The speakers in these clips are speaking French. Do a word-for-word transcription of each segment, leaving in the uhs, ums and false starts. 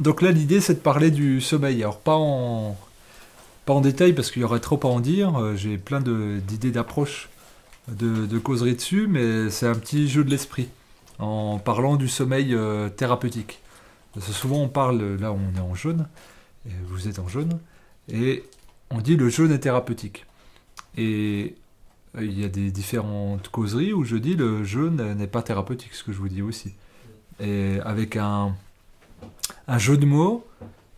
Donc là, l'idée, c'est de parler du sommeil. Alors, pas en, pas en détail, parce qu'il y aurait trop à en dire. J'ai plein d'idées d'approche, de, de causerie dessus, mais c'est un petit jeu de l'esprit, en parlant du sommeil euh, thérapeutique. Parce que souvent, on parle, là, on est en jeûne, et vous êtes en jeûne, et on dit le jeûne est thérapeutique. Et euh, il y a des différentes causeries où je dis le jeûne n'est pas thérapeutique, ce que je vous dis aussi. Et avec un... un jeu de mots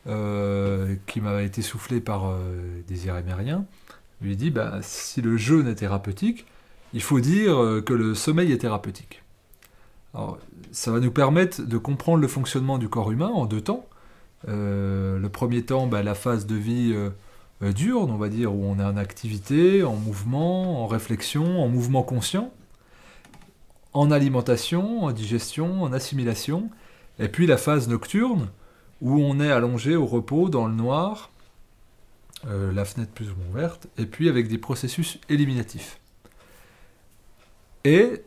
euh, qui m'a été soufflé par euh, Désiré Mérien, lui dit bah, si le jeûne est thérapeutique, il faut dire euh, que le sommeil est thérapeutique. Alors, ça va nous permettre de comprendre le fonctionnement du corps humain en deux temps. Euh, le premier temps, bah, la phase de vie euh, dure, on va dire, où on est en activité, en mouvement, en réflexion, en mouvement conscient, en alimentation, en digestion, en assimilation. Et puis la phase nocturne, où on est allongé au repos, dans le noir, euh, la fenêtre plus ou moins ouverte, et puis avec des processus éliminatifs. Et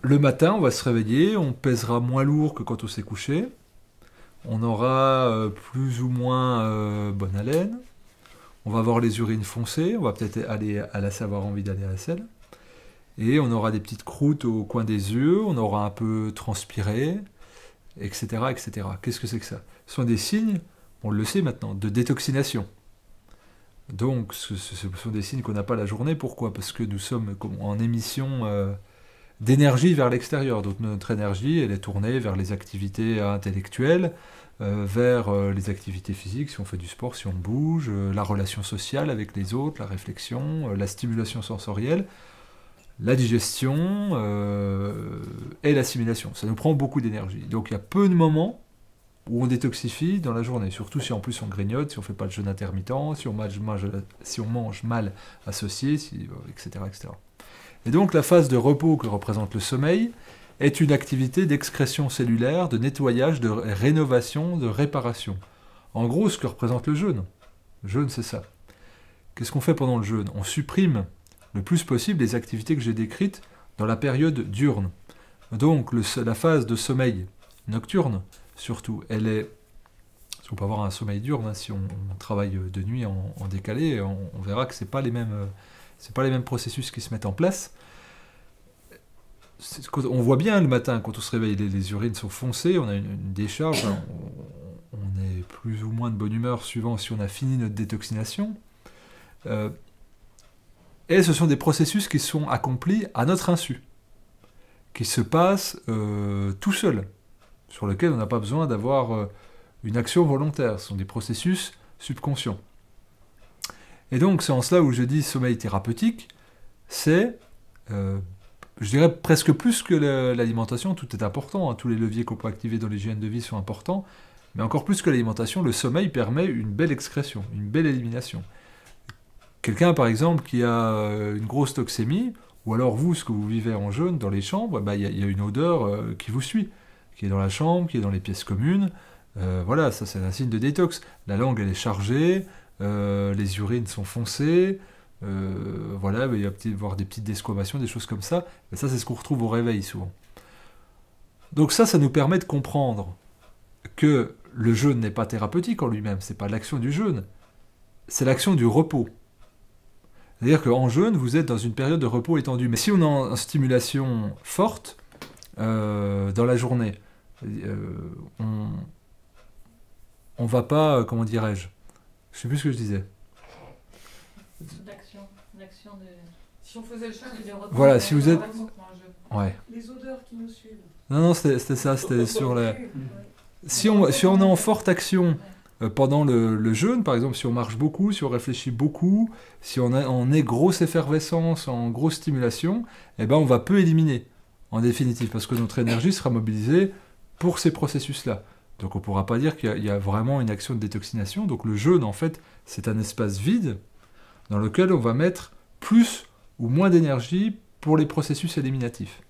le matin, on va se réveiller, on pèsera moins lourd que quand on s'est couché, on aura euh, plus ou moins euh, bonne haleine, on va avoir les urines foncées, on va peut-être aller à la selle, avoir envie d'aller à la selle, et on aura des petites croûtes au coin des yeux, on aura un peu transpiré, etc, et cetera. Qu'est-ce que c'est que ça? Ce sont des signes, on le sait maintenant, de détoxination. Donc, ce, ce sont des signes qu'on n'a pas la journée. Pourquoi? Parce que nous sommes en émission euh, d'énergie vers l'extérieur. Donc, notre énergie, elle est tournée vers les activités intellectuelles, euh, vers euh, les activités physiques, si on fait du sport, si on bouge, euh, la relation sociale avec les autres, la réflexion, euh, la stimulation sensorielle, la digestion euh, et l'assimilation. Ça nous prend beaucoup d'énergie. Donc il y a peu de moments où on détoxifie dans la journée, surtout si en plus on grignote, si on ne fait pas de jeûne intermittent, si on mange, mange, si on mange mal associé, si, et cetera, et cetera. Et donc la phase de repos que représente le sommeil est une activité d'excrétion cellulaire, de nettoyage, de rénovation, de réparation. En gros, ce que représente le jeûne. Le jeûne, c'est ça. Qu'est-ce qu'on fait pendant le jeûne? On supprime le plus possible les activités que j'ai décrites dans la période diurne. Donc le, la phase de sommeil nocturne, surtout, elle est... On peut avoir un sommeil diurne, hein, si on, on travaille de nuit en, en décalé, on, on verra que ce n'est pas les mêmes, c'est pas les mêmes processus qui se mettent en place. On voit bien le matin, quand on se réveille, les, les urines sont foncées, on a une, une décharge, on, on est plus ou moins de bonne humeur suivant si on a fini notre détoxination. Euh, Et ce sont des processus qui sont accomplis à notre insu, qui se passent euh, tout seuls, sur lesquels on n'a pas besoin d'avoir euh, une action volontaire. Ce sont des processus subconscients. Et donc, c'est en cela où je dis sommeil thérapeutique, c'est, euh, je dirais, presque plus que l'alimentation. Tout est important, hein, tous les leviers qu'on peut activer dans l'hygiène de vie sont importants, mais encore plus que l'alimentation, le sommeil permet une belle excrétion, une belle élimination. Quelqu'un, par exemple, qui a une grosse toxémie, ou alors vous, ce que vous vivez en jeûne, dans les chambres, bah, y a, y a une odeur euh, qui vous suit, qui est dans la chambre, qui est dans les pièces communes. Euh, voilà, ça c'est un signe de détox. La langue, elle est chargée, euh, les urines sont foncées, euh, voilà, bah, il va peut-être voir des petites desquamations, des choses comme ça. Et ça, c'est ce qu'on retrouve au réveil, souvent. Donc ça, ça nous permet de comprendre que le jeûne n'est pas thérapeutique en lui-même, c'est pas l'action du jeûne, c'est l'action du repos. C'est-à-dire qu'en jeûne, vous êtes dans une période de repos étendue. Mais si on est en stimulation forte euh, dans la journée, euh, on ne va pas, euh, comment dirais-je, je ne sais plus ce que je disais. L'action, l'action de... Si on faisait le jeûne, il y a un repos. Voilà, si vous êtes... Ouais. Les odeurs qui nous suivent. Non, non, c'était ça, c'était sur la... Si on, si on est en forte action... Pendant le, le jeûne, par exemple, si on marche beaucoup, si on réfléchit beaucoup, si on, a, on est grosse effervescence, en grosse stimulation, eh ben on va peu éliminer, en définitive, parce que notre énergie sera mobilisée pour ces processus-là. Donc on ne pourra pas dire qu'il y, y a vraiment une action de détoxination. Donc le jeûne, en fait, c'est un espace vide dans lequel on va mettre plus ou moins d'énergie pour les processus éliminatifs.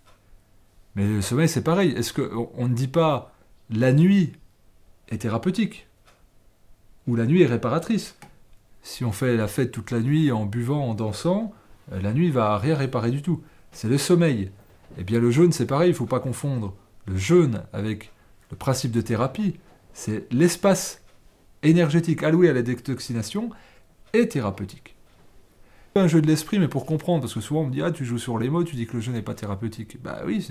Mais le sommeil, c'est pareil. Est-ce qu'on ne dit pas « la nuit est thérapeutique » où la nuit est réparatrice. Si on fait la fête toute la nuit en buvant, en dansant, la nuit va rien réparer du tout. C'est le sommeil. Eh bien le jeûne, c'est pareil, il ne faut pas confondre le jeûne avec le principe de thérapie. c'est l'espace énergétique alloué à la détoxination est thérapeutique. C'est un jeu de l'esprit, mais pour comprendre, parce que souvent on me dit « Ah, tu joues sur les mots, tu dis que le jeu n'est pas thérapeutique. » Bah oui,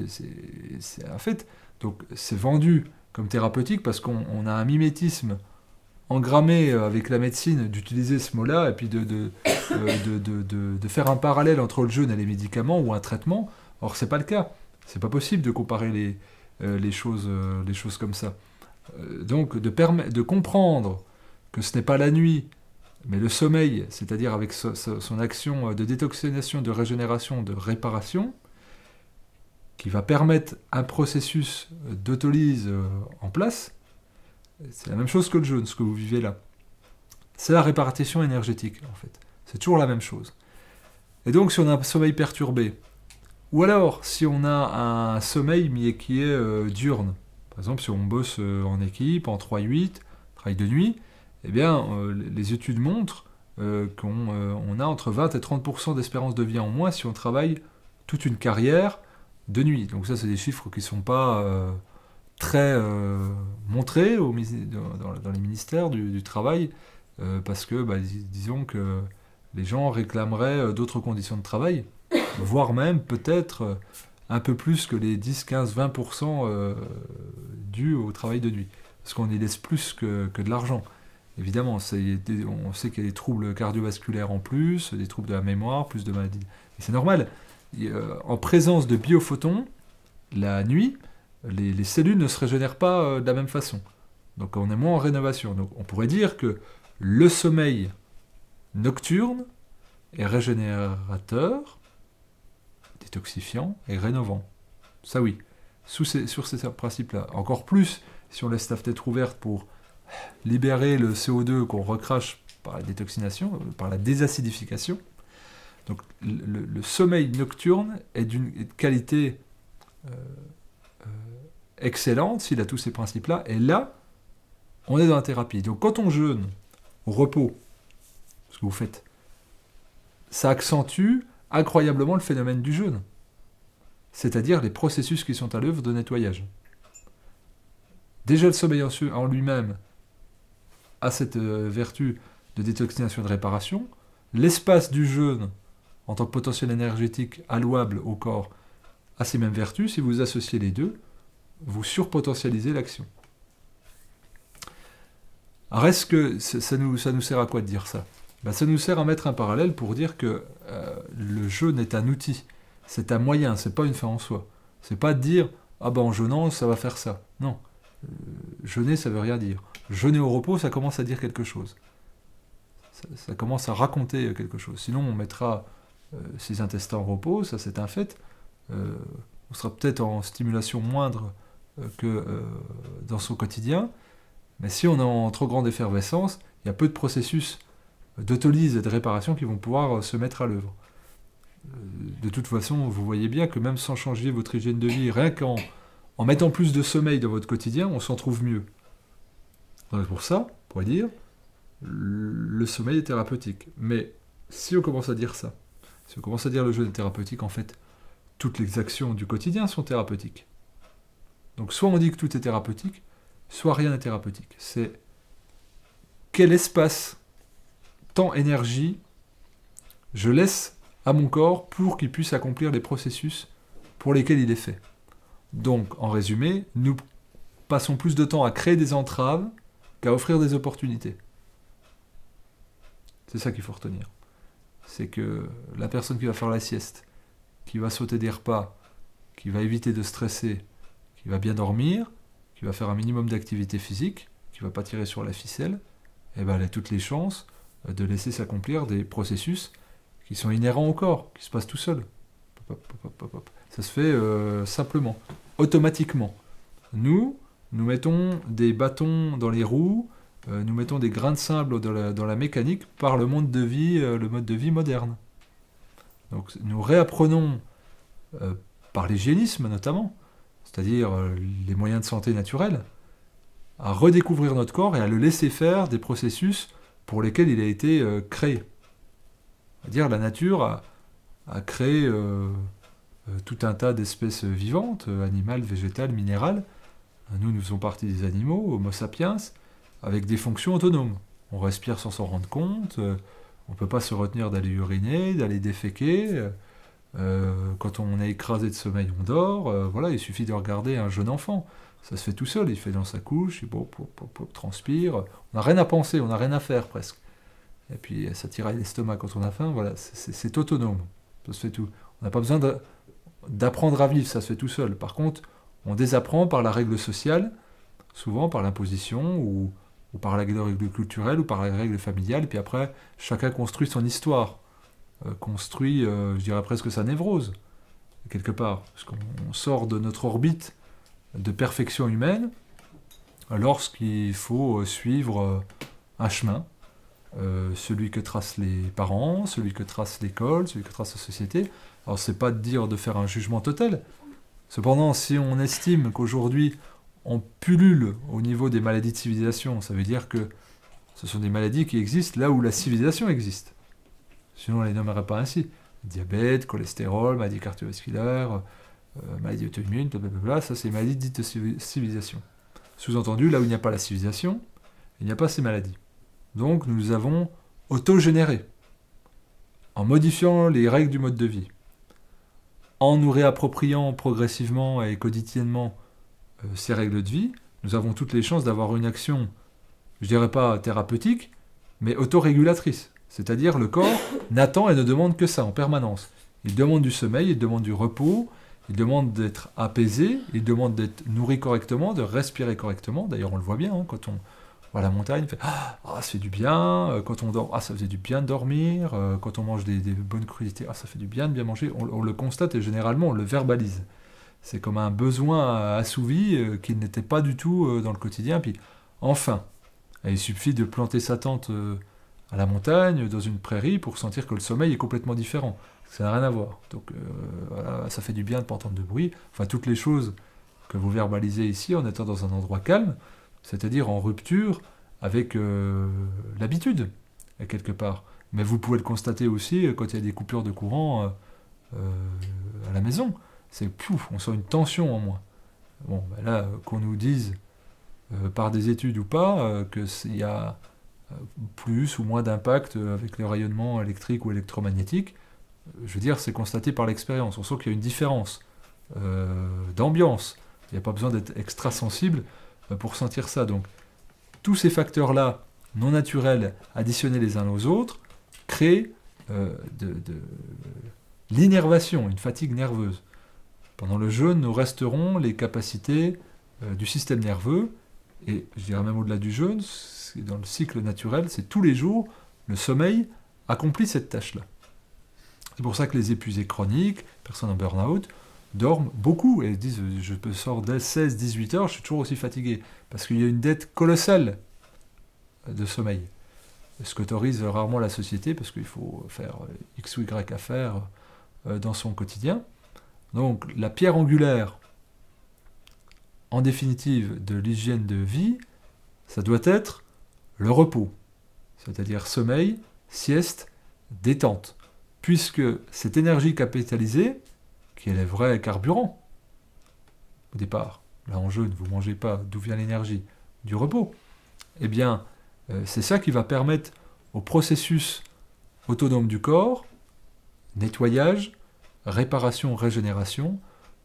c'est un fait. Donc c'est vendu comme thérapeutique parce qu'on a un mimétisme engrammé avec la médecine d'utiliser ce mot-là, et puis de, de, de, de, de, de faire un parallèle entre le jeûne et les médicaments ou un traitement. Or, c'est pas le cas. C'est pas possible de comparer les, euh, les, choses, euh, les choses comme ça. Euh, donc, de, de comprendre que ce n'est pas la nuit, mais le sommeil, c'est-à-dire avec so so son action de détoxination, de régénération, de réparation, qui va permettre un processus d'autolyse euh, en place, c'est la même chose que le jeûne, ce que vous vivez là. C'est la répartition énergétique, en fait. C'est toujours la même chose. Et donc, si on a un sommeil perturbé, ou alors, si on a un sommeil mais qui est euh, diurne, par exemple, si on bosse euh, en équipe, en trois huit, travail de nuit, eh bien, euh, les études montrent euh, qu'on euh, on a entre vingt et trente pour cent d'espérance de vie en moins si on travaille toute une carrière de nuit. Donc ça, c'est des chiffres qui ne sont pas euh, très euh, montrés au, dans, dans les ministères du, du travail, euh, parce que, bah, dis, disons que les gens réclameraient d'autres conditions de travail, voire même peut-être un peu plus que les dix, quinze, vingt pour cent euh, dus au travail de nuit. Parce qu'on y laisse plus que, que de l'argent. Évidemment, on sait qu'il y a des troubles cardiovasculaires en plus, des troubles de la mémoire, plus de maladies. Et c'est normal. Et, euh, en présence de biophotons, la nuit, les, les cellules ne se régénèrent pas euh, de la même façon. Donc on est moins en rénovation. Donc on pourrait dire que le sommeil nocturne est régénérateur, détoxifiant et rénovant. Ça oui, sous ces, sur ces principes-là. Encore plus si on laisse la fenêtre ouverte pour libérer le C O deux qu'on recrache par la détoxination, par la désacidification. Donc le, le sommeil nocturne est d'une qualité euh, euh, excellente s'il a tous ces principes-là. Et là, on est dans la thérapie. Donc quand on jeûne au repos, ce que vous faites, ça accentue incroyablement le phénomène du jeûne, c'est-à-dire les processus qui sont à l'œuvre de nettoyage. Déjà le sommeil en lui-même a cette euh, vertu de détoxination et de réparation, l'espace du jeûne en tant que potentiel énergétique allouable au corps a ces mêmes vertus, si vous associez les deux, vous surpotentialisez l'action. Alors est-ce que ça nous, ça nous sert à quoi de dire ça? Ben ça nous sert à mettre un parallèle pour dire que euh, le jeûne est un outil, c'est un moyen, c'est pas une fin en soi. C'est pas de dire « Ah ben en jeûnant, ça va faire ça ». Non, euh, jeûner, ça veut rien dire. Jeûner au repos, ça commence à dire quelque chose. Ça, ça commence à raconter quelque chose. Sinon, on mettra euh, ses intestins au repos, ça c'est un fait. Euh, on sera peut-être en stimulation moindre euh, que euh, dans son quotidien, mais si on est en trop grande effervescence, il y a peu de processus d'autolyse et de réparation qui vont pouvoir se mettre à l'œuvre. De toute façon, vous voyez bien que même sans changer votre hygiène de vie, rien qu'en en mettant plus de sommeil dans votre quotidien, on s'en trouve mieux. Donc pour ça, on pourrait dire, le sommeil est thérapeutique. Mais si on commence à dire ça, si on commence à dire le jeûne est thérapeutique, en fait, toutes les actions du quotidien sont thérapeutiques. Donc soit on dit que tout est thérapeutique, soit rien n'est thérapeutique. C'est quel espace temps, énergie, je laisse à mon corps pour qu'il puisse accomplir les processus pour lesquels il est fait. Donc, en résumé, nous passons plus de temps à créer des entraves qu'à offrir des opportunités. C'est ça qu'il faut retenir. C'est que la personne qui va faire la sieste, qui va sauter des repas, qui va éviter de stresser, qui va bien dormir, qui va faire un minimum d'activité physique, qui ne va pas tirer sur la ficelle, eh ben, elle a toutes les chances de laisser s'accomplir des processus qui sont inhérents au corps, qui se passent tout seuls. Ça se fait euh, simplement, automatiquement. Nous, nous mettons des bâtons dans les roues, euh, nous mettons des grains de sable dans la, dans la mécanique par le monde de vie, euh, le mode de vie moderne. Donc nous réapprenons, euh, par l'hygiénisme notamment, c'est-à-dire euh, les moyens de santé naturels, à redécouvrir notre corps et à le laisser faire des processus pour lesquels il a été euh, créé. C'est-à-dire la nature a, a créé euh, euh, tout un tas d'espèces vivantes, euh, animales, végétales, minérales, Nous, nous faisons partie des animaux, Homo sapiens, avec des fonctions autonomes. On respire sans s'en rendre compte, euh, on ne peut pas se retenir d'aller uriner, d'aller déféquer. Euh, quand on est écrasé de sommeil, on dort. Euh, voilà, il suffit de regarder un jeune enfant. Ça se fait tout seul, il fait dans sa couche, il bon, pop, pop, pop, transpire. On n'a rien à penser, on n'a rien à faire presque. Et puis ça tiraille l'estomac quand on a faim, voilà, c'est autonome. Ça se fait tout. On n'a pas besoin d'apprendre à vivre, ça se fait tout seul. Par contre, on désapprend par la règle sociale, souvent par l'imposition, ou, ou par la règle culturelle, ou par la règle familiale, puis après, chacun construit son histoire, euh, construit, euh, je dirais presque sa névrose, quelque part, parce qu'on sort de notre orbite de perfection humaine, lorsqu'il faut suivre un chemin, euh, celui que tracent les parents, celui que trace l'école, celui que trace la société. Alors c'est pas de dire de faire un jugement total. Cependant, si on estime qu'aujourd'hui on pullule au niveau des maladies de civilisation, ça veut dire que ce sont des maladies qui existent là où la civilisation existe. Sinon on ne les nommerait pas ainsi. Diabète, cholestérol, maladies cardiovasculaires, Euh, maladie auto-immune, blablabla, ça c'est les maladies dites de civilisation. Sous-entendu, là où il n'y a pas la civilisation, il n'y a pas ces maladies. Donc nous avons autogénéré, en modifiant les règles du mode de vie, en nous réappropriant progressivement et quotidiennement euh, ces règles de vie, nous avons toutes les chances d'avoir une action, je dirais pas thérapeutique, mais autorégulatrice. C'est-à-dire le corps n'attend et ne demande que ça en permanence. Il demande du sommeil, il demande du repos, il demande d'être apaisé, il demande d'être nourri correctement, de respirer correctement. D'ailleurs, on le voit bien, hein, quand on va à la montagne, on fait ah, « Ah, ça fait du bien !» Quand on dort, « Ah, ça faisait du bien de dormir !» Quand on mange des, des bonnes crudités, « Ah, ça fait du bien de bien manger !» On, on le constate et généralement, on le verbalise. C'est comme un besoin assouvi euh, qui n'était pas du tout euh, dans le quotidien. Puis, enfin, et il suffit de planter sa tente euh, à la montagne, dans une prairie, pour sentir que le sommeil est complètement différent. Ça n'a rien à voir. Donc euh, voilà, ça fait du bien de ne pas entendre de bruit. Enfin, toutes les choses que vous verbalisez ici en étant dans un endroit calme, c'est-à-dire en rupture avec euh, l'habitude, quelque part. Mais vous pouvez le constater aussi quand il y a des coupures de courant euh, euh, à la maison. C'est pouf, on sent une tension en moins. Bon, ben là, qu'on nous dise euh, par des études ou pas, euh, qu'il y a plus ou moins d'impact avec le rayonnement électrique ou électromagnétique, je veux dire, c'est constaté par l'expérience. On sent qu'il y a une différence euh, d'ambiance. Il n'y a pas besoin d'être extra-sensible pour sentir ça. Donc, tous ces facteurs-là, non naturels, additionnés les uns aux autres, créent euh, de, de l'innervation, une fatigue nerveuse. Pendant le jeûne, nous resterons les capacités euh, du système nerveux, et je dirais même au-delà du jeûne, dans le cycle naturel, c'est tous les jours, le sommeil accomplit cette tâche-là. C'est pour ça que les épuisés chroniques, personnes en burn-out, dorment beaucoup et disent « je peux sors dès seize à dix-huit heures, je suis toujours aussi fatigué ». Parce qu'il y a une dette colossale de sommeil. Ce qu'autorise rarement la société, parce qu'il faut faire X ou Y affaires dans son quotidien. Donc la pierre angulaire, en définitive, de l'hygiène de vie, ça doit être le repos. C'est-à-dire sommeil, sieste, détente. Puisque cette énergie capitalisée, qui est le vrai carburant, au départ, là en jeûne, vous ne mangez pas, d'où vient l'énergie? Du repos. Eh bien, euh, c'est ça qui va permettre au processus autonome du corps, nettoyage, réparation, régénération,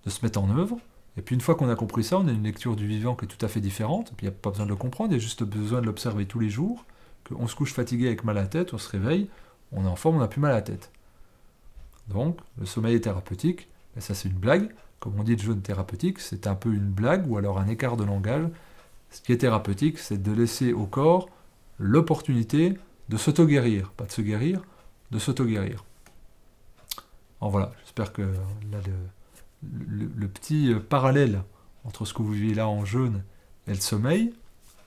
de se mettre en œuvre. Et puis une fois qu'on a compris ça, on a une lecture du vivant qui est tout à fait différente, puis il n'y a pas besoin de le comprendre, il y a juste besoin de l'observer tous les jours, qu'on se couche fatigué avec mal à la tête, on se réveille, on est en forme, on n'a plus mal à la tête. Donc, le sommeil est thérapeutique, et ça c'est une blague, comme on dit de jeûne thérapeutique, c'est un peu une blague, ou alors un écart de langage. Ce qui est thérapeutique, c'est de laisser au corps l'opportunité de s'auto-guérir, pas de se guérir, de s'auto-guérir. Alors voilà, j'espère que là, le, le, le petit parallèle entre ce que vous vivez là en jeûne et le sommeil,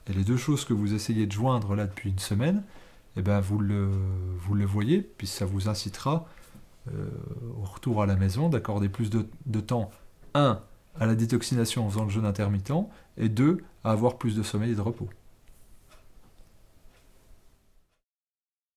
et les deux choses que vous essayez de joindre là depuis une semaine, et ben vous le, vous le voyez, puis ça vous incitera Euh, au retour à la maison, d'accorder plus de, de temps, un, à la détoxination en faisant le jeûne intermittent, et deux, à avoir plus de sommeil et de repos.